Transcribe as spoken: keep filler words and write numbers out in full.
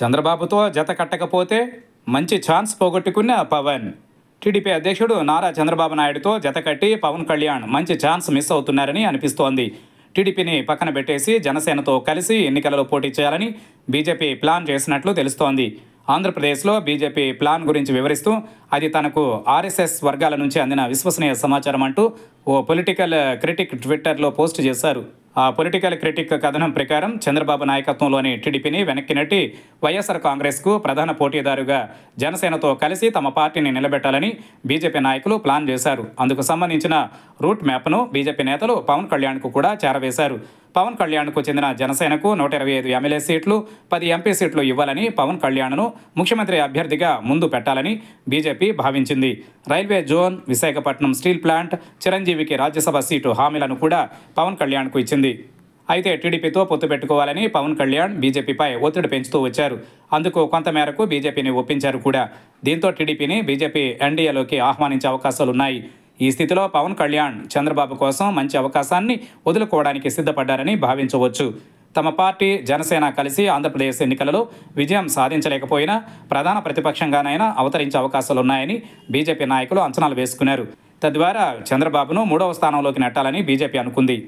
చంద్రబాబుతో జత కట్టకపోతే మంచి ఛాన్స్ పోగొట్టుకున్న పవన్. టీడీపీ అధ్యక్షుడు నారా చంద్రబాబు నాయుడుతో జత కట్టి పవన్ కళ్యాణ్ మంచి ఛాన్స్ మిస్ అవుతున్నారని అనిపిస్తోంది. టీడీపీని పక్కన పెట్టేసి జనసేనతో కలిసి ఎన్నికలలో పోటీ చేయాలని బీజేపీ ప్లాన్ చేసినట్లు తెలుస్తోంది. ఆంధ్రప్రదేశ్లో బీజేపీ ప్లాన్ గురించి వివరిస్తూ అది తనకు ఆర్ఎస్ఎస్ వర్గాల నుంచి అందిన విశ్వసనీయ సమాచారం అంటూ ఓ పొలిటికల్ క్రిటిక్ ట్విట్టర్లో పోస్ట్ చేశారు. ఆ పొలిటికల్ క్రిటిక్ కథనం ప్రకారం చంద్రబాబు నాయకత్వంలోని టీడీపీని వెనక్కి నెట్టి వైఎస్సార్ కాంగ్రెస్కు ప్రధాన పోటీదారుగా జనసేనతో కలిసి తమ పార్టీని నిలబెట్టాలని బీజేపీ నాయకులు ప్లాన్ చేశారు. అందుకు సంబంధించిన రూట్ మ్యాప్ను బీజేపీ నేతలు పవన్ కళ్యాణ్కు కూడా చేరవేశారు. పవన్ కళ్యాణ్కు చెందిన జనసేనకు నూట ఇరవై ఐదు ఎమ్మెల్యే సీట్లు, పది ఎంపీ సీట్లు ఇవ్వాలని, పవన్ కళ్యాణ్ను ముఖ్యమంత్రి అభ్యర్థిగా ముందు పెట్టాలని బీజేపీ భావించింది. Railway zone, Visakhapatnam steel plant, చిరంజీవికి రాజ్యసభ సీటు హామీలను కూడా పవన్ కళ్యాణ్కు ఇచ్చింది. అయితే టీడీపీతో పొత్తు పెట్టుకోవాలని పవన్ కళ్యాణ్ బీజేపీపై ఒత్తిడి పెంచుతూ వచ్చారు. అందుకు కొంతమేరకు బీజేపీని ఒప్పించారు కూడా. దీంతో టీడీపీని బీజేపీ ఎన్డీఏలోకి ఆహ్వానించే అవకాశాలున్నాయి. ఈ స్థితిలో పవన్ కళ్యాణ్ చంద్రబాబు కోసం మంచి అవకాశాన్ని వదులుకోవడానికి సిద్ధపడ్డారని భావించవచ్చు. తమ పార్టీ జనసేన కలిసి ఆంధ్రప్రదేశ్ ఎన్నికలలో విజయం సాధించలేకపోయినా ప్రధాన ప్రతిపక్షంగానైనా అవతరించే అవకాశాలున్నాయని బీజేపీ నాయకులు అంచనాలు వేసుకున్నారు. తద్వారా చంద్రబాబును మూడవ స్థానంలోకి నెట్టాలని బీజేపీ అనుకుంది.